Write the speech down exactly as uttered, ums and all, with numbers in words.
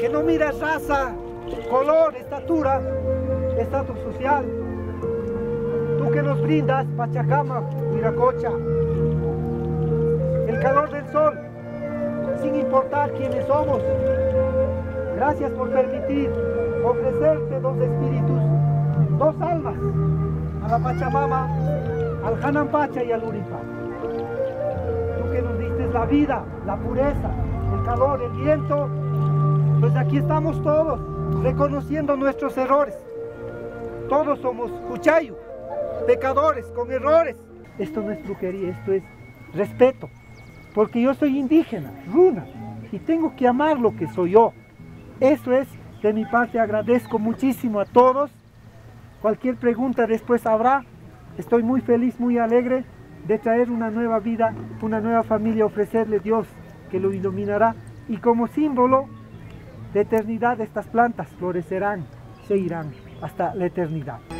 que no mira raza, color, estatura, estatus social. Tú que nos brindas, Pachacama, Miracocha, el calor del sol, sin importar quiénes somos. Gracias por permitir ofrecerte dos espíritus, dos almas, a la Pachamama, al Hanampacha y al Uripa. Tú que nos diste la vida, la pureza, el calor, el viento, pues aquí estamos todos reconociendo nuestros errores. Todos somos cuchayos, pecadores, con errores. Esto no es brujería, esto es respeto, porque yo soy indígena, runa, y tengo que amar lo que soy yo. Eso es, de mi parte agradezco muchísimo a todos. Cualquier pregunta después habrá. Estoy muy feliz, muy alegre de traer una nueva vida, una nueva familia, ofrecerle Dios que lo iluminará. Y como símbolo de eternidad, estas plantas florecerán, seguirán hasta la eternidad.